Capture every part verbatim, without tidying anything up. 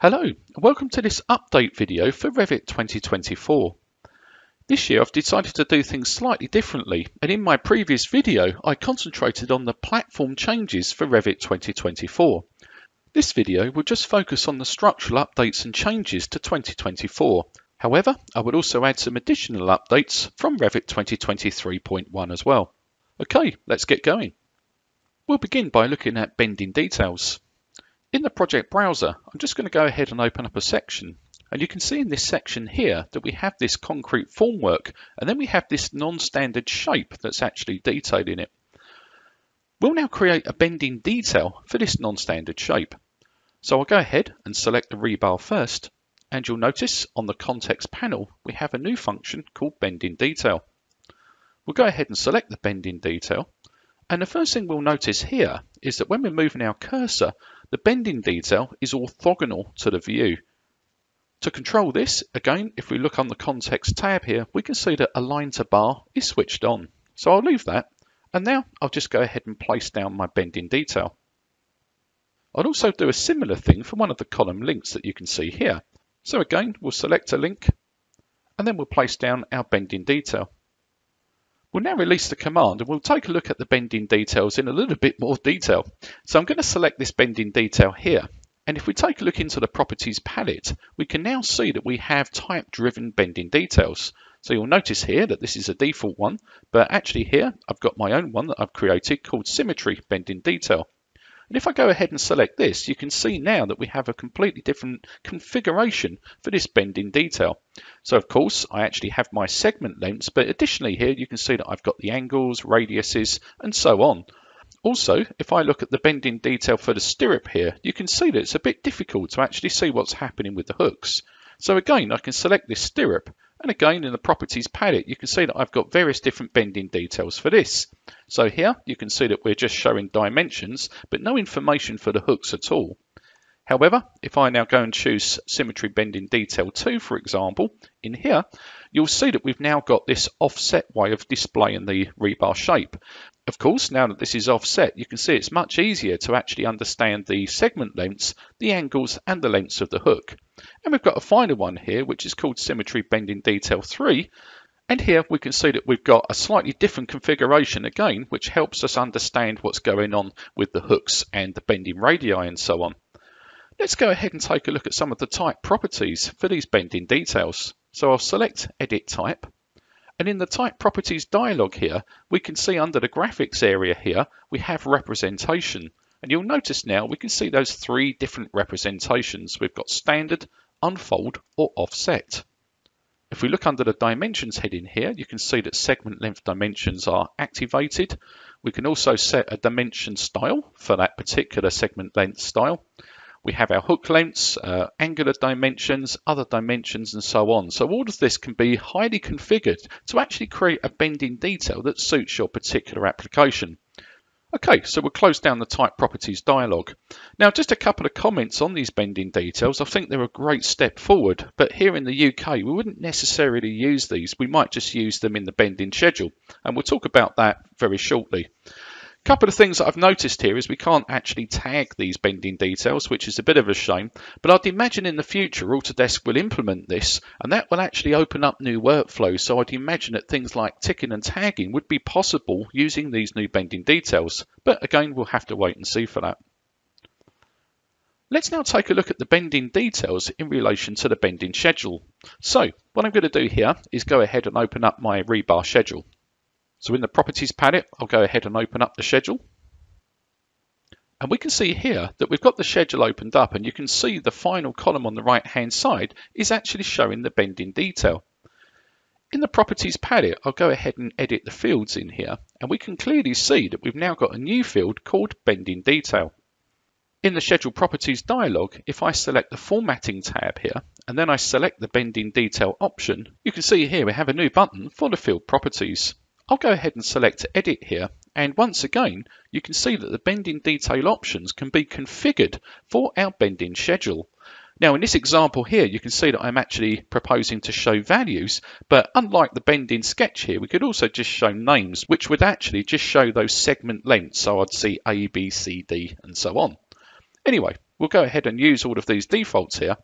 Hello and welcome to this update video for Revit twenty twenty-four. This year I've decided to do things slightly differently, and in my previous video I concentrated on the platform changes for Revit twenty twenty-four. This video will just focus on the structural updates and changes to twenty twenty-four. However, I would also add some additional updates from Revit twenty twenty-three point one as well. Okay, let's get going. We'll begin by looking at bending details. In the project browser, I'm just going to go ahead and open up a section, and you can see in this section here that we have this concrete formwork, and then we have this non-standard shape that's actually detailed in it. We'll now create a bending detail for this non-standard shape. So I'll go ahead and select the rebar first, and you'll notice on the context panel we have a new function called bending detail. We'll go ahead and select the bending detail, and the first thing we'll notice here is that when we're moving our cursor, the bending detail is orthogonal to the view. To control this, again, if we look on the context tab here, we can see that align to bar is switched on. So I'll leave that, and now I'll just go ahead and place down my bending detail. I'll also do a similar thing for one of the column links that you can see here. So again, we'll select a link, and then we'll place down our bending detail. We'll now release the command and we'll take a look at the bending details in a little bit more detail. So I'm going to select this bending detail here. And if we take a look into the properties palette, we can now see that we have type driven bending details. So you'll notice here that this is a default one, but actually here I've got my own one that I've created called symmetry bending detail. And if I go ahead and select this, you can see now that we have a completely different configuration for this bending detail. So of course, I actually have my segment lengths, but additionally here, you can see that I've got the angles, radiuses, and so on. Also, if I look at the bending detail for the stirrup here, you can see that it's a bit difficult to actually see what's happening with the hooks. So again, I can select this stirrup, and again in the properties palette, you can see that I've got various different bending details for this. So here you can see that we're just showing dimensions, but no information for the hooks at all. However, if I now go and choose symmetry bending detail two, for example, in here, you'll see that we've now got this offset way of displaying the rebar shape. Of course, now that this is offset, you can see it's much easier to actually understand the segment lengths, the angles, and the lengths of the hook. And we've got a final one here, which is called symmetry bending detail three. And here we can see that we've got a slightly different configuration again, which helps us understand what's going on with the hooks and the bending radii and so on. Let's go ahead and take a look at some of the type properties for these bending details. So I'll select Edit Type. And in the Type Properties dialog here, we can see under the Graphics area here, we have Representation. And you'll notice now we can see those three different representations. We've got Standard, Unfold, or Offset. If we look under the Dimensions heading here, you can see that segment length dimensions are activated. We can also set a dimension style for that particular segment length style. We have our hook lengths, uh, angular dimensions, other dimensions, and so on. So all of this can be highly configured to actually create a bending detail that suits your particular application. Okay, so we'll close down the Type Properties dialog. Now, just a couple of comments on these bending details. I think they're a great step forward, but here in the U K, we wouldn't necessarily use these. We might just use them in the bending schedule, and we'll talk about that very shortly. A couple of things that I've noticed here is we can't actually tag these bending details, which is a bit of a shame, but I'd imagine in the future Autodesk will implement this, and that will actually open up new workflows. So I'd imagine that things like ticking and tagging would be possible using these new bending details, but again we'll have to wait and see for that. Let's now take a look at the bending details in relation to the bending schedule. So what I'm going to do here is go ahead and open up my rebar schedule. So in the Properties palette, I'll go ahead and open up the schedule. And we can see here that we've got the schedule opened up, and you can see the final column on the right-hand side is actually showing the bending detail. In the Properties palette, I'll go ahead and edit the fields in here, and we can clearly see that we've now got a new field called Bending Detail. In the Schedule Properties dialog, if I select the Formatting tab here, and then I select the Bending Detail option, you can see here we have a new button for the field properties. I'll go ahead and select Edit here, and once again, you can see that the bending detail options can be configured for our bending schedule. Now in this example here, you can see that I'm actually proposing to show values, but unlike the bending sketch here, we could also just show names, which would actually just show those segment lengths. So I'd see A, B, C, D, and so on. Anyway, We'll go ahead and use all of these defaults here.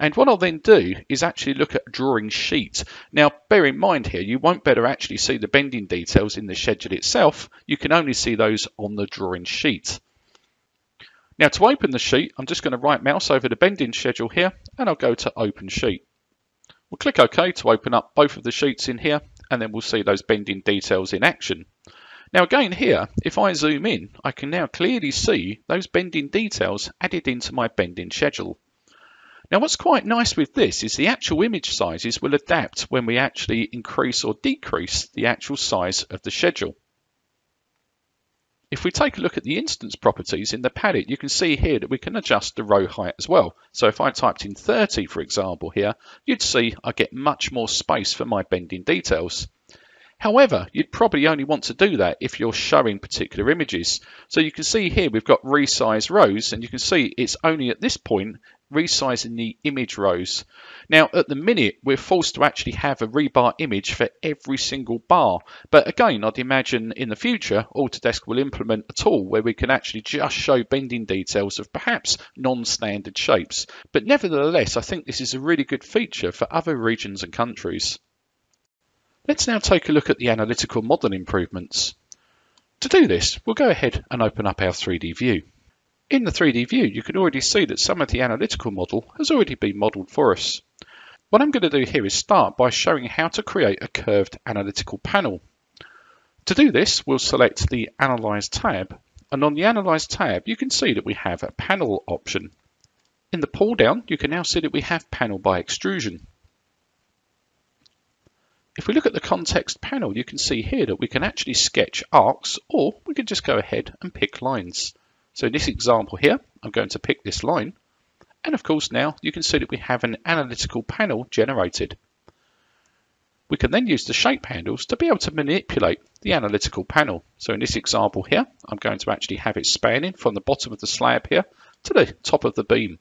And what I'll then do is actually look at drawing sheets. Now, bear in mind here, you won't better actually see the bending details in the schedule itself. You can only see those on the drawing sheet. Now, to open the sheet, I'm just going to right mouse over the bending schedule here, and I'll go to Open Sheet. We'll click OK to open up both of the sheets in here, and then we'll see those bending details in action. Now again here, if I zoom in, I can now clearly see those bending details added into my bending schedule. Now what's quite nice with this is the actual image sizes will adapt when we actually increase or decrease the actual size of the schedule. If we take a look at the instance properties in the palette, you can see here that we can adjust the row height as well. So if I typed in thirty, for example, here, you'd see I get much more space for my bending details. However, you'd probably only want to do that if you're showing particular images. So you can see here we've got resize rows, and you can see it's only at this point resizing the image rows. Now at the minute we're forced to actually have a rebar image for every single bar, but again I'd imagine in the future Autodesk will implement a tool where we can actually just show bending details of perhaps non-standard shapes. But nevertheless, I think this is a really good feature for other regions and countries. Let's now take a look at the analytical model improvements. To do this, we'll go ahead and open up our three D view. In the three D view, you can already see that some of the analytical model has already been modelled for us. What I'm going to do here is start by showing how to create a curved analytical panel. To do this, we'll select the Analyze tab, and on the Analyze tab, you can see that we have a panel option. In the pull down, you can now see that we have panel by extrusion. If we look at the context panel, you can see here that we can actually sketch arcs, or we can just go ahead and pick lines. So in this example here, I'm going to pick this line. And of course now you can see that we have an analytical panel generated. We can then use the shape handles to be able to manipulate the analytical panel. So in this example here, I'm going to actually have it spanning from the bottom of the slab here to the top of the beam.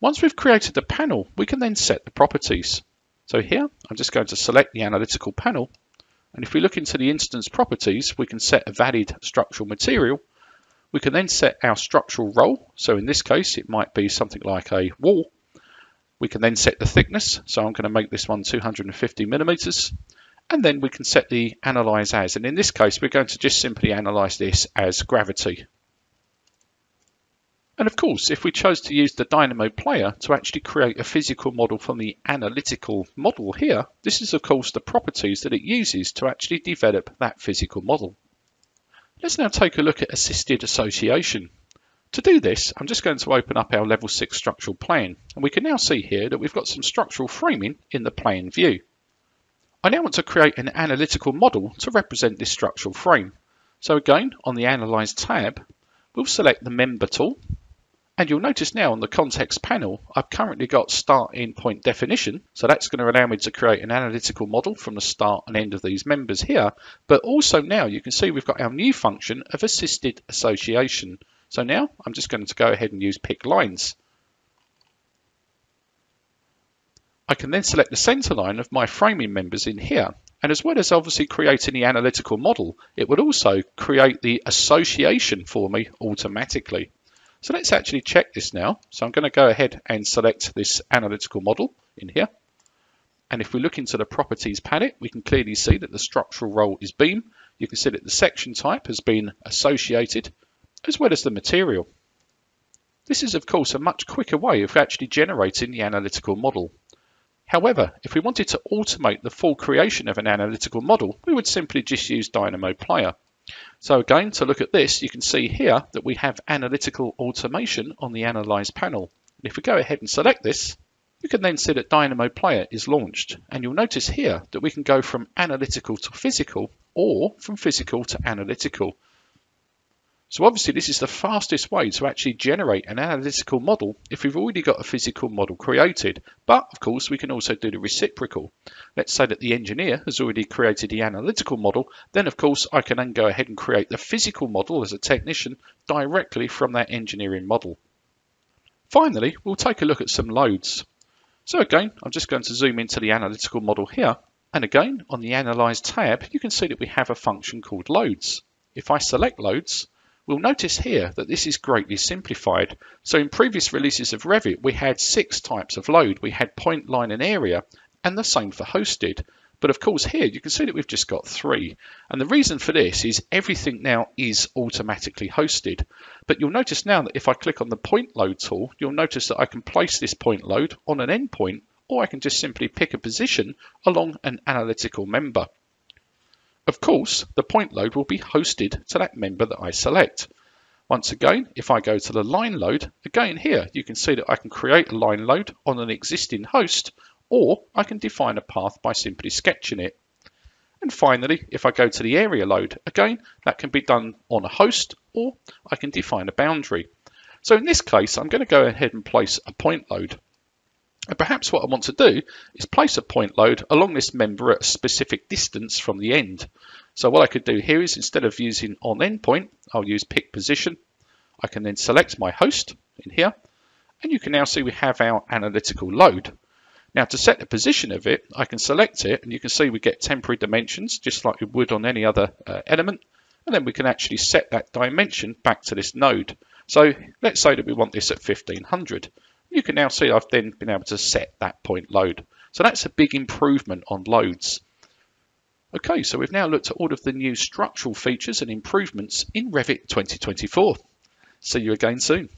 Once we've created the panel, we can then set the properties. So here, I'm just going to select the analytical panel, and if we look into the instance properties, we can set a valid structural material. We can then set our structural roll, so in this case, it might be something like a wall. We can then set the thickness, so I'm going to make this one two hundred fifty millimeters, and then we can set the analyze as, and in this case, we're going to just simply analyze this as gravity. And of course, if we chose to use the Dynamo player to actually create a physical model from the analytical model here, this is of course the properties that it uses to actually develop that physical model. Let's now take a look at assisted association. To do this, I'm just going to open up our level six structural plan, and we can now see here that we've got some structural framing in the plan view. I now want to create an analytical model to represent this structural frame. So again, on the Analyze tab, we'll select the Member tool. And you'll notice now on the context panel, I've currently got start end point definition. So that's going to allow me to create an analytical model from the start and end of these members here. But also now you can see we've got our new function of assisted association. So now I'm just going to go ahead and use pick lines. I can then select the center line of my framing members in here. And as well as obviously creating the analytical model, it would also create the association for me automatically. So let's actually check this now. So I'm going to go ahead and select this analytical model in here. And if we look into the properties palette, we can clearly see that the structural role is beam. You can see that the section type has been associated, as well as the material. This is of course a much quicker way of actually generating the analytical model. However, if we wanted to automate the full creation of an analytical model, we would simply just use Dynamo Player. So again, to look at this, you can see here that we have analytical automation on the Analyze panel. And if we go ahead and select this, you can then see that Dynamo Player is launched. And you'll notice here that we can go from analytical to physical, or from physical to analytical. So obviously this is the fastest way to actually generate an analytical model if we've already got a physical model created. But of course we can also do the reciprocal. Let's say that the engineer has already created the analytical model, then of course I can then go ahead and create the physical model as a technician directly from that engineering model. Finally, we'll take a look at some loads. So again, I'm just going to zoom into the analytical model here. And again, on the Analyze tab, you can see that we have a function called loads. If I select loads, We'll notice here that this is greatly simplified. So in previous releases of Revit, we had six types of load. We had point, line, and area, and the same for hosted. But of course here you can see that we've just got three, and the reason for this is everything now is automatically hosted. But you'll notice now that if I click on the point load tool, you'll notice that I can place this point load on an endpoint, or I can just simply pick a position along an analytical member. Of course, the point load will be hosted to that member that I select. Once again, if I go to the line load, again here you can see that I can create a line load on an existing host, or I can define a path by simply sketching it. And finally, if I go to the area load, again, that can be done on a host, or I can define a boundary. So in this case, I'm going to go ahead and place a point load. And perhaps what I want to do is place a point load along this member at a specific distance from the end. So what I could do here is, instead of using on endpoint, I'll use pick position. I can then select my host in here, and you can now see we have our analytical load. Now to set the position of it, I can select it, and you can see we get temporary dimensions just like we would on any other uh, element, and then we can actually set that dimension back to this node. So let's say that we want this at fifteen hundred. You can now see I've then been able to set that point load. So that's a big improvement on loads. Okay, so we've now looked at all of the new structural features and improvements in Revit twenty twenty-four. See you again soon.